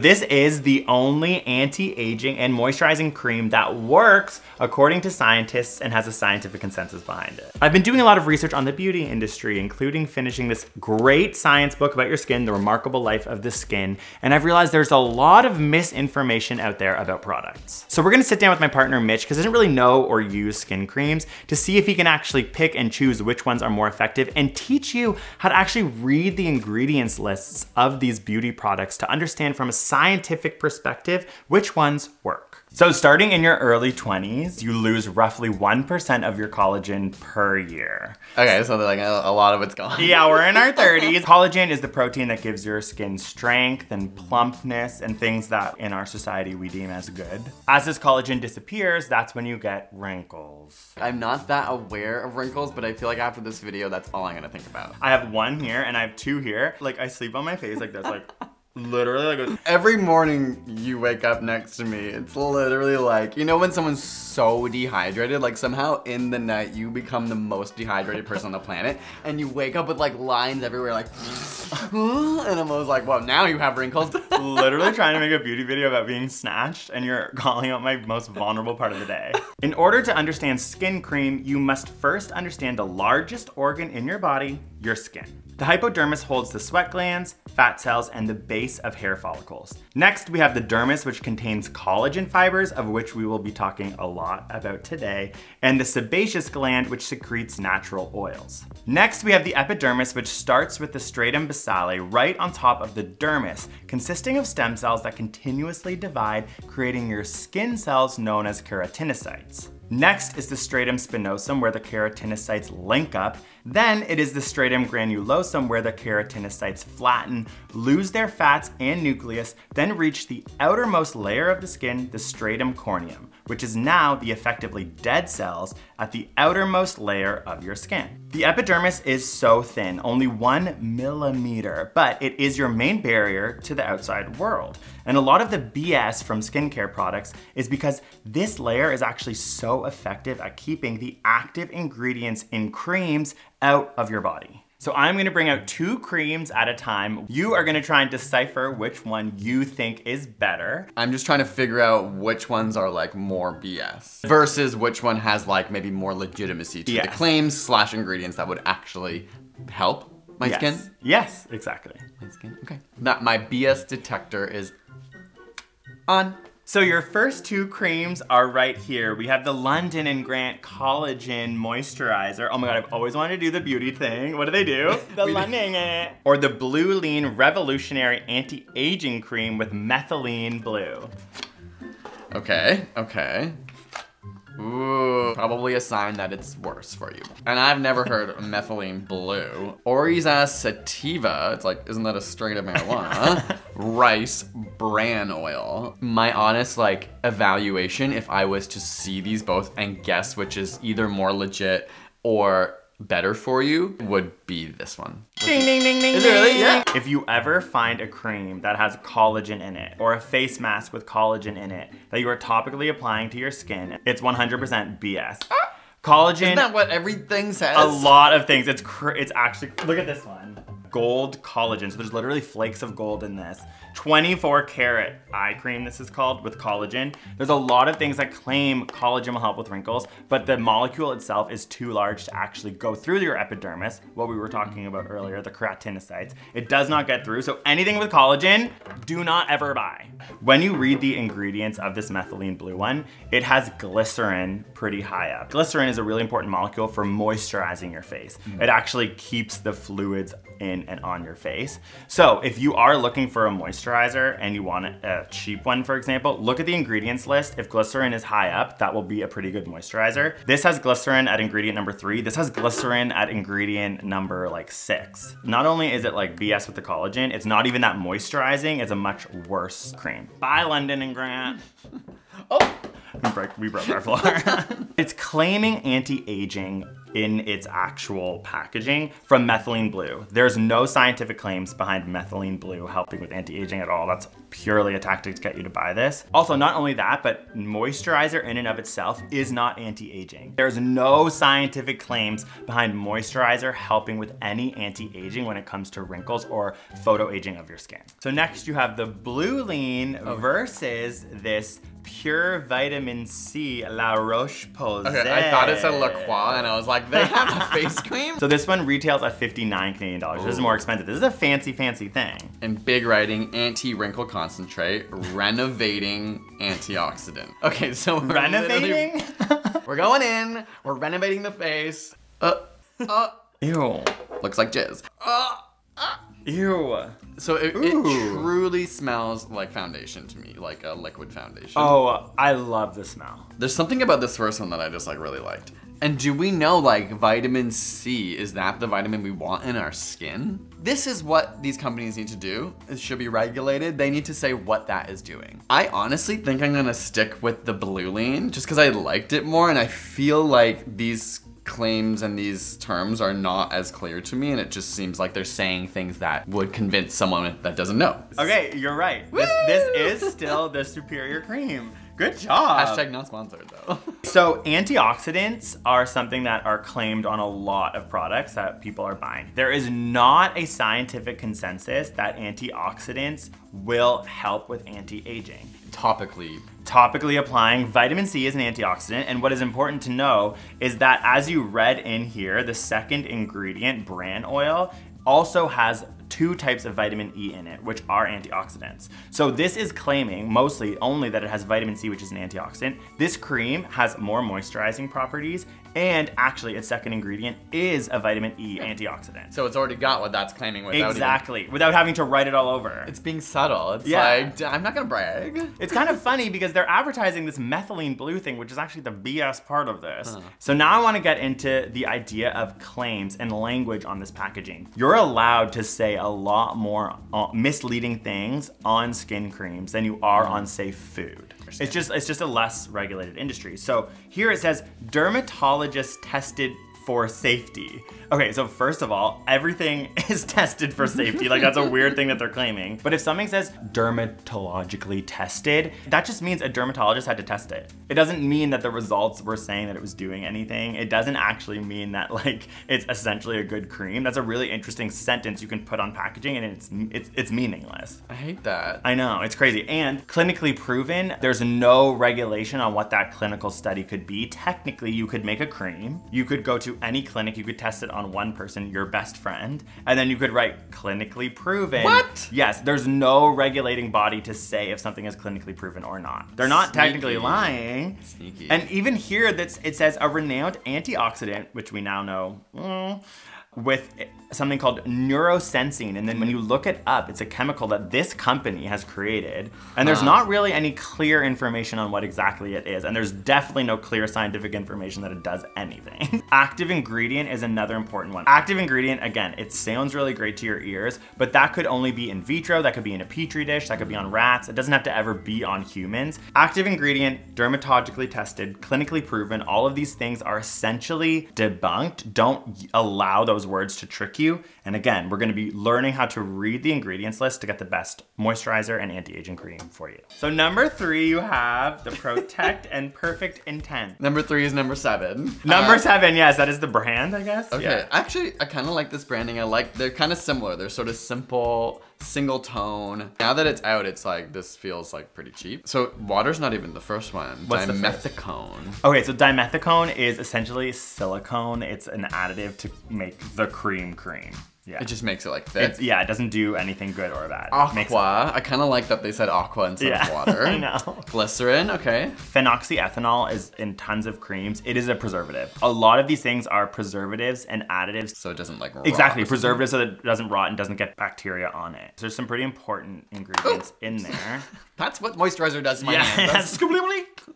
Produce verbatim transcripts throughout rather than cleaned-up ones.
This is the only anti-aging and moisturizing cream that works according to scientists and has a scientific consensus behind it. I've been doing a lot of research on the beauty industry, including finishing this great science book about your skin, The Remarkable Life of the Skin, and I've realized there's a lot of misinformation out there about products. So we're gonna sit down with my partner, Mitch, because he doesn't really know or use skin creams, to see if he can actually pick and choose which ones are more effective and teach you how to actually read the ingredients lists of these beauty products to understand from a scientific perspective which ones work. So starting in your early twenties, you lose roughly one percent of your collagen per year. Okay, so like a, a lot of it's gone. Yeah, we're in our thirties. Collagen is the protein that gives your skin strength and plumpness and things that in our society we deem as good. As this collagen disappears, that's when you get wrinkles. I'm not that aware of wrinkles, but I feel like after this video, that's all I'm gonna think about. I have one here and I have two here. Like I sleep on my face like this, like. Literally, like every morning you wake up next to me, it's literally like, you know when someone's so dehydrated, like somehow in the night you become the most dehydrated person on the planet, and you wake up with like lines everywhere, like, and I'm always like, well, now you have wrinkles. Literally trying to make a beauty video about being snatched, and you're calling out my most vulnerable part of the day. In order to understand skin cream, you must first understand the largest organ in your body, your skin. The hypodermis holds the sweat glands, fat cells, and the base of hair follicles. Next, we have the dermis, which contains collagen fibers, of which we will be talking a lot about today, and the sebaceous gland, which secretes natural oils. Next, we have the epidermis, which starts with the stratum basale right on top of the dermis, consisting of stem cells that continuously divide, creating your skin cells known as keratinocytes. Next is the stratum spinosum, where the keratinocytes link up. Then it is the stratum granulosum, where the keratinocytes flatten, lose their fats and nucleus, then reach the outermost layer of the skin, the stratum corneum, which is now the effectively dead cells at the outermost layer of your skin. The epidermis is so thin, only one millimeter, but it is your main barrier to the outside world. And a lot of the B S from skincare products is because this layer is actually so effective at keeping the active ingredients in creams out of your body. So I'm gonna bring out two creams at a time. You are gonna try and decipher which one you think is better. I'm just trying to figure out which ones are like more B S versus which one has like maybe more legitimacy to yes. the claims slash ingredients that would actually help my yes. skin. Yes, exactly. My skin, okay. That my B S detector is on. So your first two creams are right here. We have the London and Grant Collagen Moisturizer. Oh my God, I've always wanted to do the beauty thing. What do they do? The London and Or the Bluelene Revolutionary Anti-Aging Cream with Methylene Blue. Okay, okay. Ooh, probably a sign that it's worse for you. And I've never heard of methylene blue. Oriza sativa, it's like, isn't that a strain of marijuana? Rice bran oil. My honest like evaluation, if I was to see these both and guess which is either more legit or better for you, would be this one. Ding, ding, ding, ding, Is it really? Yeah. If you ever find a cream that has collagen in it, or a face mask with collagen in it, that you are topically applying to your skin, it's one hundred percent B S. Ah, collagen. Isn't that what everything says? A lot of things. It's, cr it's actually, look at this one. Gold collagen, so there's literally flakes of gold in this. twenty-four karat eye cream, this is called, with collagen. There's a lot of things that claim collagen will help with wrinkles, but the molecule itself is too large to actually go through your epidermis, what we were talking about earlier, the keratinocytes. It does not get through, so anything with collagen, do not ever buy. When you read the ingredients of this methylene blue one, it has glycerin pretty high up. Glycerin is a really important molecule for moisturizing your face. It actually keeps the fluids in and on your face. So if you are looking for a moisturizer and you want a cheap one, for example, look at the ingredients list. If glycerin is high up, that will be a pretty good moisturizer. This has glycerin at ingredient number three. This has glycerin at ingredient number like six. Not only is it like B S with the collagen, it's not even that moisturizing. It's a much worse cream. Bye, London and Grant. Oh, we broke, we broke our floor. It's claiming anti-aging in its actual packaging from Methylene Blue. There's no scientific claims behind Methylene Blue helping with anti-aging at all. That's purely a tactic to get you to buy this. Also, not only that, but moisturizer in and of itself is not anti-aging. There's no scientific claims behind moisturizer helping with any anti-aging when it comes to wrinkles or photoaging of your skin. So next you have the Bluelene oh. versus this Pure Vitamin C La Roche-Posay. Okay, I thought it said La Croix and I was like, they have a face cream? So this one retails at fifty-nine Canadian dollars. Ooh. This is more expensive. This is a fancy, fancy thing. And big writing, anti-wrinkle concentrate, renovating antioxidant. Okay, so we're renovating? We're going in, we're renovating the face. Uh, uh. Ew. Looks like jizz. Uh, uh. Ew. So it, it truly smells like foundation to me, like a liquid foundation. Oh, I love the smell. There's something about this first one that I just like really liked. And do we know like vitamin C, is that the vitamin we want in our skin? This is what these companies need to do. It should be regulated. They need to say what that is doing. I honestly think I'm gonna stick with the Bluelene just because I liked it more and I feel like these claims and these terms are not as clear to me, and it just seems like they're saying things that would convince someone that doesn't know. Okay, you're right. This, this is still the superior cream. Good job. Hashtag not sponsored though. So antioxidants are something that are claimed on a lot of products that people are buying. There is not a scientific consensus that antioxidants will help with anti-aging. Topically. Topically applying, vitamin C is an antioxidant, and what is important to know is that as you read in here, the second ingredient, bran oil, also has two types of vitamin E in it, which are antioxidants. So this is claiming mostly only that it has vitamin C, which is an antioxidant. This cream has more moisturizing properties, and actually its second ingredient is a vitamin E antioxidant. So it's already got what that's claiming without Exactly, even... without having to write it all over. It's being subtle. It's yeah. like, I'm not gonna brag. It's kind of funny because they're advertising this Methylene Blue thing, which is actually the B S part of this. Huh. So now I wanna get into the idea of claims and language on this packaging. You're allowed to say a lot more misleading things on skin creams than you are on safe food. It's just, it's just a less regulated industry. So here it says, dermatologist tested for safety. Okay, so first of all, everything is tested for safety. Like that's a weird thing that they're claiming. But if something says dermatologically tested, that just means a dermatologist had to test it. It doesn't mean that the results were saying that it was doing anything. It doesn't actually mean that like it's essentially a good cream. That's a really interesting sentence you can put on packaging and it's, it's, it's meaningless. I hate that. I know, it's crazy. And clinically proven, there's no regulation on what that clinical study could be. Technically, you could make a cream, you could go to any clinic, you could test it on one person, your best friend, and then you could write clinically proven. What? Yes, there's no regulating body to say if something is clinically proven or not. They're not Sneaky. technically lying. Sneaky. And even here, that's, it says a renowned antioxidant, which we now know, mm, with something called neurosensine. And then when you look it up, it's a chemical that this company has created. And there's huh. not really any clear information on what exactly it is. And there's definitely no clear scientific information that it does anything. Active ingredient is another important one. Active ingredient, again, it sounds really great to your ears, but that could only be in vitro, that could be in a petri dish, that could be on rats. It doesn't have to ever be on humans. Active ingredient, dermatologically tested, clinically proven, all of these things are essentially debunked. Don't allow those words to trick you. And again, we're gonna be learning how to read the ingredients list to get the best moisturizer and anti-aging cream for you. So number three, you have the Protect and Perfect Intense. Number three is number seven. Number uh, seven, yes, that is the brand, I guess. Okay, yeah. Actually, I kinda like this branding. I like, they're kinda similar. They're sort of simple, single tone. Now that it's out, it's like, this feels like pretty cheap. So water's not even the first one. What's dimethicone. The first? Okay, so dimethicone is essentially silicone. It's an additive to make the cream cream. Yeah. It just makes it like thick. It's, yeah, it doesn't do anything good or bad. Aqua. Makes it I kind of like that they said aqua instead yeah. of water. I know. Glycerin, okay. Phenoxyethanol is in tons of creams. It is a preservative. A lot of these things are preservatives and additives. So it doesn't like rot. Exactly, preservative so that it doesn't rot and doesn't get bacteria on it. So there's some pretty important ingredients Ooh. in there. That's what moisturizer does to my yeah. hands. That's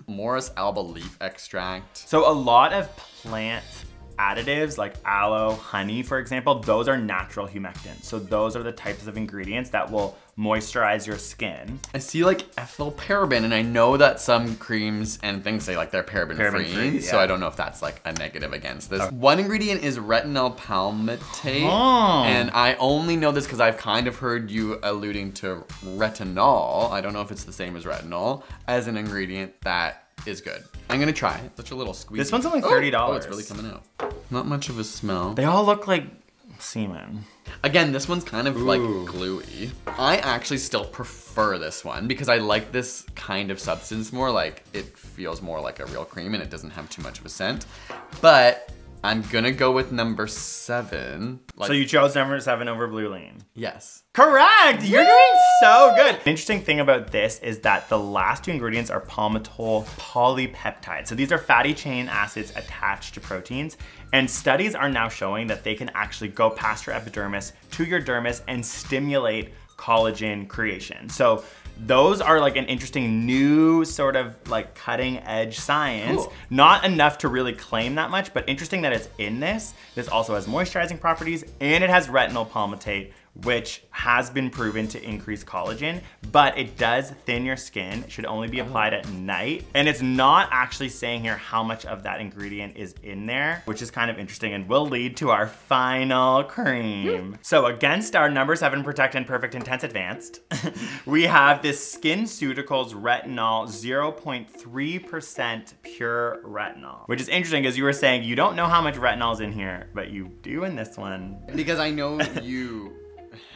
Morris alba leaf extract. So a lot of plant additives like aloe, honey, for example, those are natural humectants. So those are the types of ingredients that will moisturize your skin. I see like ethyl paraben, and I know that some creams and things say like they're paraben, paraben free, free yeah. So I don't know if that's like a negative against this. Okay. One ingredient is Retinyl Palmitate, oh. and I only know this because I've kind of heard you alluding to retinol. I don't know if it's the same as retinol, as an ingredient that is good. I'm gonna try it. Such a little squeeze. This one's only thirty dollars. Oh, it's really coming out. Not much of a smell. They all look like semen. Again, this one's kind of Ooh. like gluey. I actually still prefer this one because I like this kind of substance more. Like it feels more like a real cream and it doesn't have too much of a scent. But I'm gonna go with number seven. Like, so you chose number seven over Bluelene? Yes. Correct! You're Woo! doing so good. An interesting thing about this is that the last two ingredients are palmitol polypeptides. So these are fatty chain acids attached to proteins. And studies are now showing that they can actually go past your epidermis to your dermis and stimulate collagen creation. So those are like an interesting new sort of like cutting edge science. Cool. Not enough to really claim that much, but interesting that it's in this. This also has moisturizing properties and it has retinol palmitate, which has been proven to increase collagen, but it does thin your skin. It should only be applied at night. And it's not actually saying here how much of that ingredient is in there, which is kind of interesting and will lead to our final cream. So against our number seven Protect and Perfect Intense Advanced, we have this SkinCeuticals Retinol zero point three percent Pure Retinol, which is interesting because you were saying you don't know how much retinol's in here, but you do in this one. Because I know you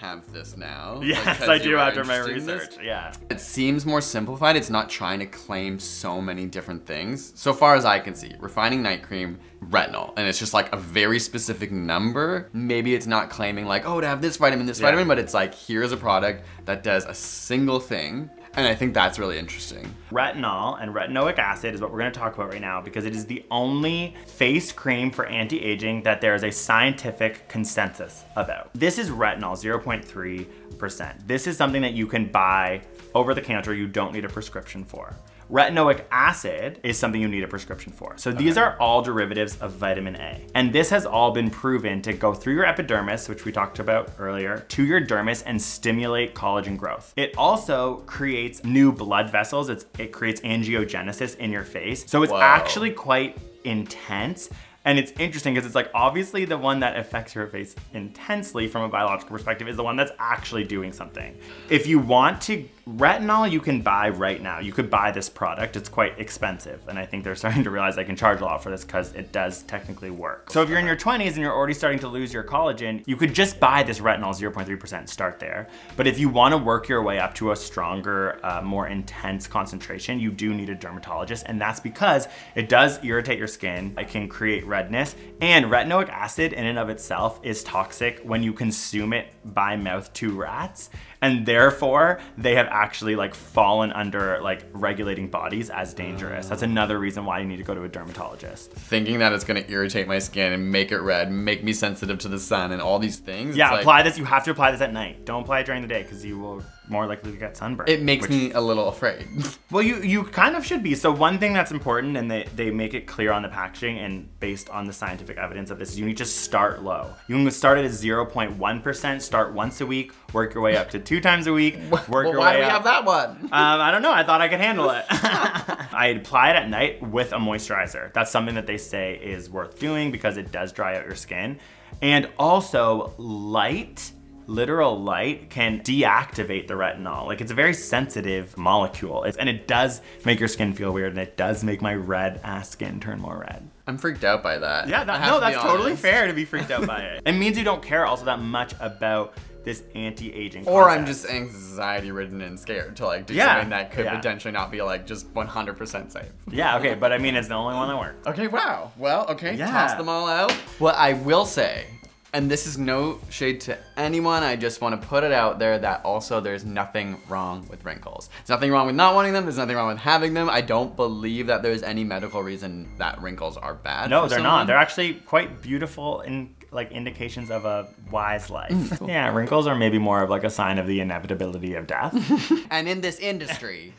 have this now. Yes, like, I do after my research, yeah. It seems more simplified. It's not trying to claim so many different things. So far as I can see, refining night cream, retinol, and it's just like a very specific number. Maybe it's not claiming like, oh, to have this vitamin, this yeah. vitamin, but it's like, here's a product that does a single thing. And I think that's really interesting. Retinol and retinoic acid is what we're gonna talk about right now because it is the only face cream for anti-aging that there is a scientific consensus about. This is retinol, zero point three percent. This is something that you can buy over the counter, you don't need a prescription for. Retinoic acid is something you need a prescription for. So these okay. are all derivatives of vitamin A. And this has all been proven to go through your epidermis, which we talked about earlier, to your dermis and stimulate collagen growth. It also creates new blood vessels. It's, it creates angiogenesis in your face. So it's Whoa. actually quite intense. And it's interesting because it's like, obviously the one that affects your face intensely from a biological perspective is the one that's actually doing something. If you want to, retinol you can buy right now. You could buy this product, it's quite expensive. And I think they're starting to realize they can charge a lot for this because it does technically work. So if you're in your twenties and you're already starting to lose your collagen, you could just buy this retinol zero point three percent, start there. But if you wanna work your way up to a stronger, uh, more intense concentration, you do need a dermatologist. And that's because it does irritate your skin. It can create redness, and retinoic acid in and of itself is toxic when you consume it by mouth to rats, and therefore they have actually like fallen under like regulating bodies as dangerous. That's another reason why you need to go to a dermatologist. Thinking that it's gonna irritate my skin and make it red, make me sensitive to the sun and all these things. Yeah, apply like, this, you have to apply this at night. Don't apply it during the day because you will more likely to get sunburned. It makes which, me a little afraid. Well, you, you kind of should be. So one thing that's important, and they, they make it clear on the packaging and based on the scientific evidence of this, is you need to start low. You can start at a zero point one percent, start once a week, work your way up to two times a week, work well, your why way do we up. have that one? um, I don't know, I thought I could handle it. I apply it at night with a moisturizer. That's something that they say is worth doing because it does dry out your skin. And also light, literal light can deactivate the retinol. Like it's a very sensitive molecule. It's, and it does make your skin feel weird and it does make my red ass skin turn more red. I'm freaked out by that. Yeah, that, no, to that's totally fair to be freaked out by it. It means you don't care also that much about this anti-aging Or concept. I'm just anxiety ridden and scared to like do yeah. something that could yeah. potentially not be like just one hundred percent safe. Yeah, okay, but I mean, it's the only one that worked. Okay, wow. Well, okay, yeah. toss them all out. Well, I will say, and this is no shade to anyone, I just wanna put it out there that also there's nothing wrong with wrinkles. There's nothing wrong with not wanting them, there's nothing wrong with having them. I don't believe that there's any medical reason that wrinkles are bad. No, they're someone. not. They're actually quite beautiful and like indications of a wise life. Mm, cool. Yeah, wrinkles are maybe more of like a sign of the inevitability of death. And in this industry,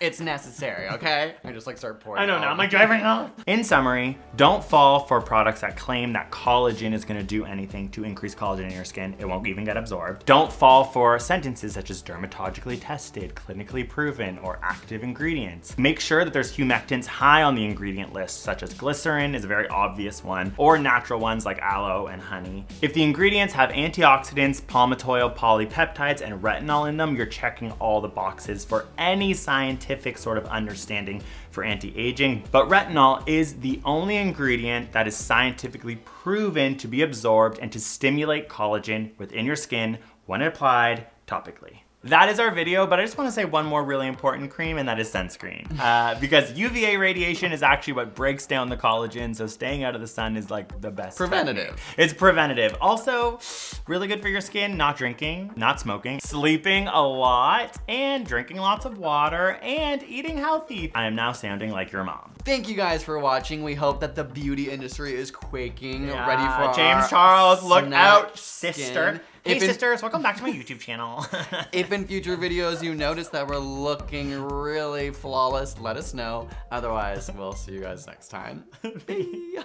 It's necessary, okay? I just like start pouring I know, now I'm like driving off. In summary, don't fall for products that claim that collagen is gonna do anything to increase collagen in your skin. It won't even get absorbed. Don't fall for sentences such as dermatologically tested, clinically proven, or active ingredients. Make sure that there's humectants high on the ingredient list, such as glycerin is a very obvious one, or natural ones like aloe and honey. If the ingredients have antioxidants, palmitoyl polypeptides, and retinol in them, you're checking all the boxes for any scientific sort of understanding for anti-aging, but retinol is the only ingredient that is scientifically proven to be absorbed and to stimulate collagen within your skin when applied topically. That is our video, but I just wanna say one more really important cream, and that is sunscreen. Uh, because U V A radiation is actually what breaks down the collagen, so staying out of the sun is like the best. Preventative. Technique. It's preventative. Also, really good for your skin, not drinking, not smoking, sleeping a lot, and drinking lots of water, and eating healthy. I am now sounding like your mom. Thank you guys for watching. We hope that the beauty industry is quaking, yeah, ready for James Charles, look out, sister. Skin. Hey if sisters, in, welcome back to my YouTube channel. If in future videos you notice that we're looking really flawless, let us know. Otherwise, we'll see you guys next time. Bye.